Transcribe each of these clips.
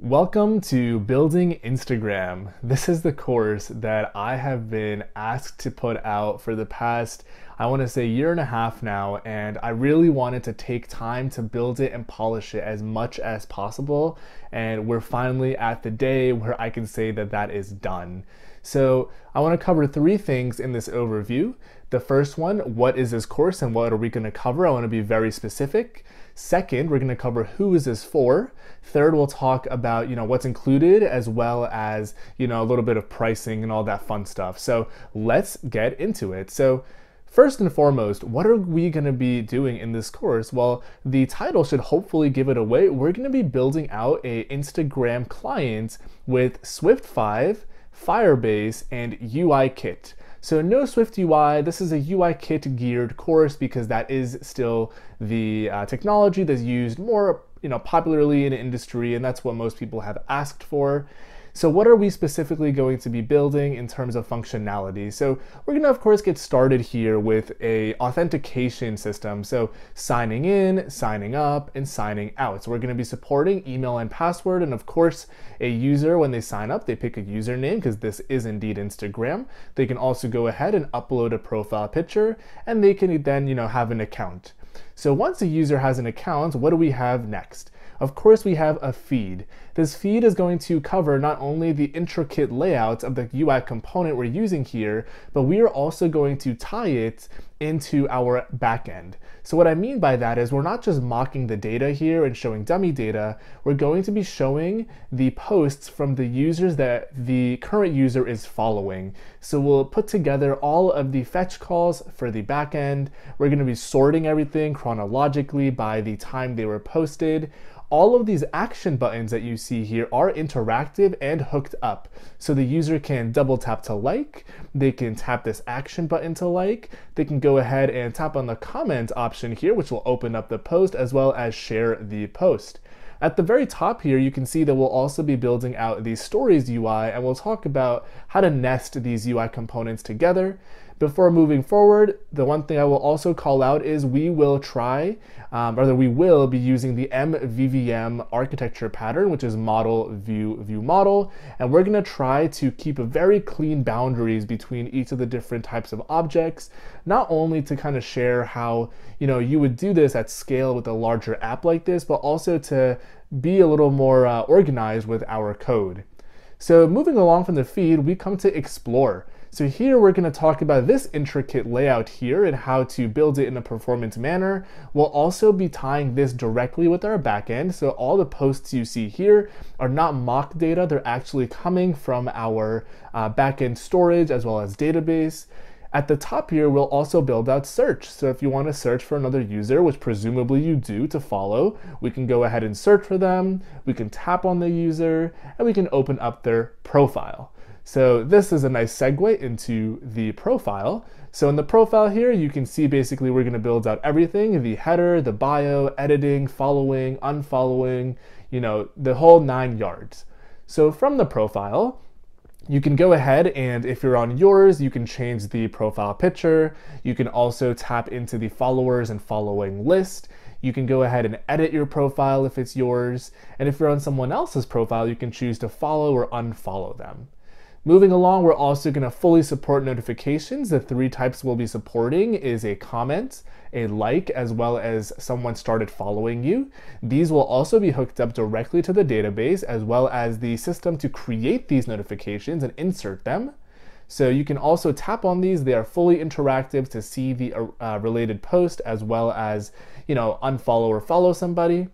Welcome to Building Instagram. This is the course that I have been asked to put out for the past, I want to say, year and a half now, and I really wanted to take time to build it and polish it as much as possible, and we're finally at the day where I can say that that is done. So I want to cover three things in this overview. The first one, what is this course and what are we going to cover? I want to be very specific. Second, we're going to cover who is this for. Third, we'll talk about, what's included, as well as, a little bit of pricing and all that fun stuff. So let's get into it. So first and foremost, what are we going to be doing in this course? Well, the title should hopefully give it away. We're going to be building out an Instagram client with Swift 5, Firebase, and UI Kit. So no Swift UI, this is a UI kit geared course because that is still the technology that's used more popularly in industry, and that's what most people have asked for. So what are we specifically going to be building in terms of functionality? So we're gonna, of course, get started here with an authentication system. So signing in, signing up, and signing out. So we're gonna be supporting email and password, and of course, a user, when they sign up, they pick a username because this is indeed Instagram. They can also go ahead and upload a profile picture, and they can then, have an account. So once a user has an account, what do we have next? Of course, we have a feed. This feed is going to cover not only the intricate layout of the UI component we're using here, but we are also going to tie it into our backend. So what I mean by that is we're not just mocking the data here and showing dummy data, we're going to be showing the posts from the users that the current user is following. So we'll put together all of the fetch calls for the backend. We're going to be sorting everything chronologically by the time they were posted. All of these action buttons that you see here are interactive and hooked up. So the user can double tap to like, they can tap this action button to like, they can go ahead and tap on the comment option here, which will open up the post, as well as share the post. At the very top here, you can see that we'll also be building out the Stories UI, and we'll talk about how to nest these UI components together. Before moving forward, the one thing I will also call out is we will be using the MVVM architecture pattern, which is model, view, view, model. And we're gonna try to keep very clean boundaries between each of the different types of objects, not only to kind of share how, you would do this at scale with a larger app like this, but also to be a little more organized with our code. So moving along from the feed, we come to explore. So here we're going to talk about this intricate layout here and how to build it in a performance manner. We'll also be tying this directly with our backend. So all the posts you see here are not mock data. They're actually coming from our backend storage as well as database. At the top here, we'll also build out search. So if you want to search for another user, which presumably you do to follow, we can go ahead and search for them. We can tap on the user and we can open up their profile. So this is a nice segue into the profile. So in the profile here, you can see basically we're going to build out everything, the header, the bio, editing, following, unfollowing, the whole 9 yards. So from the profile, you can go ahead and if you're on yours, you can change the profile picture. You can also tap into the followers and following list. You can go ahead and edit your profile if it's yours. And if you're on someone else's profile, you can choose to follow or unfollow them. Moving along, we're also going to fully support notifications. The three types we'll be supporting is a comment, a like, as well as someone started following you. These will also be hooked up directly to the database, as well as the system to create these notifications and insert them. So you can also tap on these. They are fully interactive to see the related post, as well as, unfollow or follow somebody.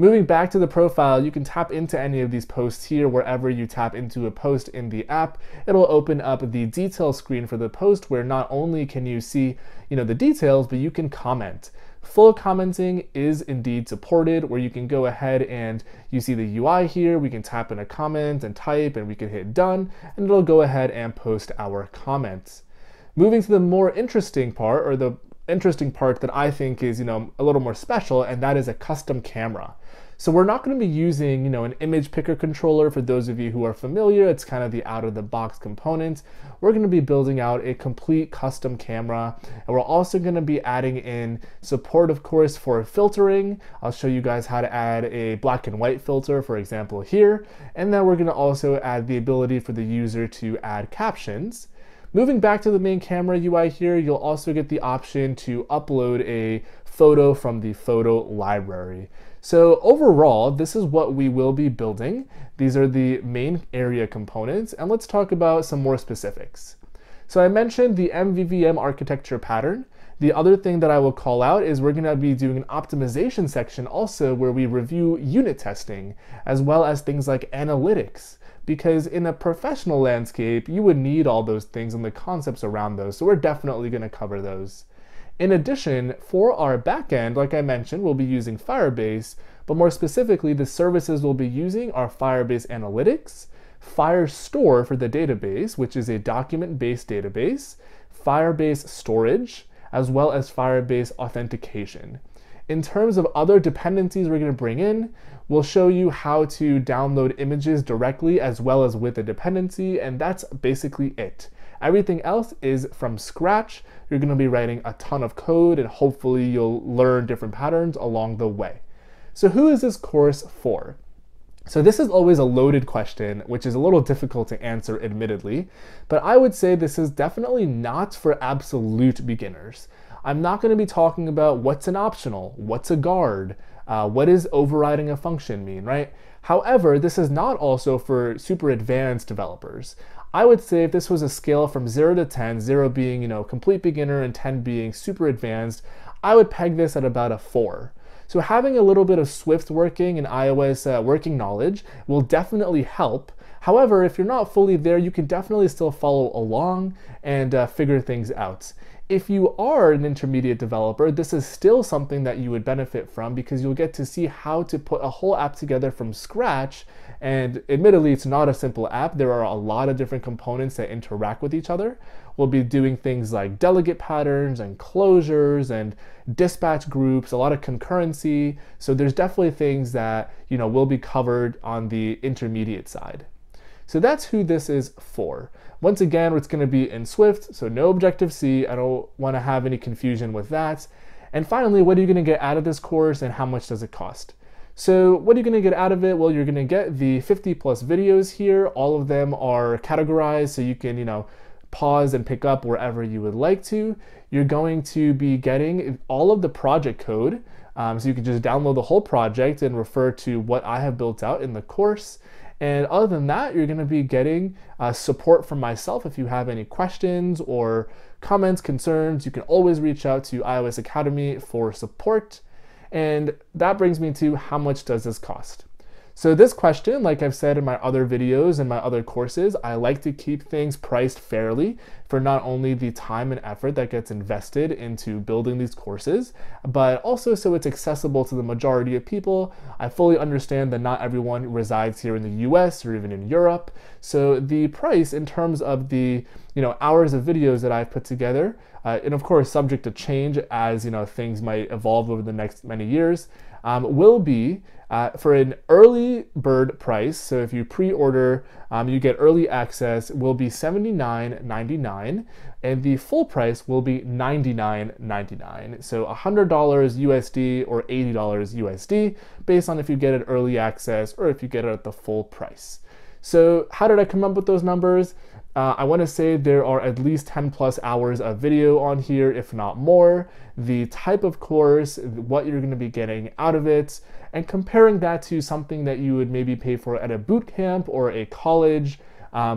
Moving back to the profile, you can tap into any of these posts here. Wherever you tap into a post in the app, it'll open up the detail screen for the post where not only can you see, the details, but you can comment. Full commenting is indeed supported where you can go ahead and you see the UI here. We can tap in a comment and type and we can hit done and it'll go ahead and post our comments. Moving to the more interesting part or the interesting part that I think is, a little more special, and that is a custom camera. So we're not going to be using, you know, an image picker controller. For those of you who are familiar, it's kind of the out of the box component. We're going to be building out a complete custom camera, and we're also going to be adding in support, of course, for filtering. I'll show you guys how to add a black and white filter, for example, here. And then we're going to also add the ability for the user to add captions. Moving back to the main camera UI here, you'll also get the option to upload a photo from the photo library. So overall, this is what we will be building. These are the main area components, and let's talk about some more specifics. So I mentioned the MVVM architecture pattern. The other thing that I will call out is we're going to be doing an optimization section also, where we review unit testing, as well as things like analytics. Because in a professional landscape, you would need all those things and the concepts around those. So we're definitely going to cover those. In addition, for our backend, like I mentioned, we'll be using Firebase, but more specifically, the services we'll be using are Firebase Analytics, Firestore for the database, which is a document-based database, Firebase Storage, as well as Firebase Authentication. In terms of other dependencies we're going to bring in, we'll show you how to download images directly as well as with a dependency, and that's basically it. Everything else is from scratch. You're going to be writing a ton of code, and hopefully you'll learn different patterns along the way. So who is this course for? So this is always a loaded question, which is a little difficult to answer, admittedly, but I would say this is definitely not for absolute beginners. I'm not going to be talking about what's an optional, what's a guard, what does overriding a function mean, right? However, this is not also for super advanced developers. I would say if this was a scale from 0 to 10, 0 being, you know, complete beginner and 10 being super advanced, I would peg this at about a 4. So having a little bit of Swift working and iOS working knowledge will definitely help. However, if you're not fully there, you can definitely still follow along and figure things out. If you are an intermediate developer, this is still something that you would benefit from, because you'll get to see how to put a whole app together from scratch. And admittedly, it's not a simple app. There are a lot of different components that interact with each other. We'll be doing things like delegate patterns and closures and dispatch groups, a lot of concurrency. So there's definitely things that, you know, will be covered on the intermediate side. So that's who this is for. Once again, it's going to be in Swift, so no Objective-C. I don't want to have any confusion with that. And finally, what are you going to get out of this course, and how much does it cost? So what are you going to get out of it? Well, you're going to get the 50+ videos here. All of them are categorized, so you can, you know, pause and pick up wherever you would like to. You're going to be getting all of the project code, so you can just download the whole project and refer to what I have built out in the course. And other than that, you're going to be getting support from myself. If you have any questions or comments, concerns, you can always reach out to iOS Academy for support. And that brings me to, how much does this cost? So this question, like I've said in my other videos and my other courses, I like to keep things priced fairly for not only the time and effort that gets invested into building these courses, but also so it's accessible to the majority of people. I fully understand that not everyone resides here in the US or even in Europe. So the price in terms of the, you know, hours of videos that I've put together, and of course subject to change as, you know, things might evolve over the next many years, will be for an early bird price. So if you pre-order, you get early access, will be $79.99, and the full price will be $99.99. So $100 USD or $80 USD, based on if you get it early access or if you get it at the full price. So how did I come up with those numbers? I want to say there are at least 10+ hours of video on here, if not more. The type of course, what you're going to be getting out of it, and comparing that to something that you would maybe pay for at a boot camp or a college,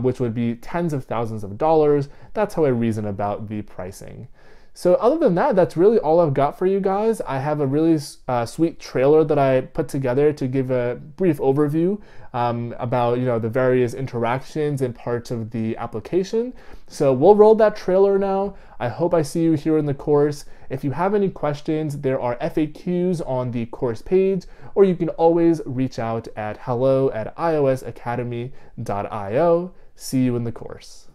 which would be tens of thousands of dollars. That's how I reason about the pricing. So other than that, that's really all I've got for you guys. I have a really sweet trailer that I put together to give a brief overview about, you know, the various interactions and parts of the application. So we'll roll that trailer now. I hope I see you here in the course. If you have any questions, there are FAQs on the course page, or you can always reach out at hello@iosacademy.io. See you in the course.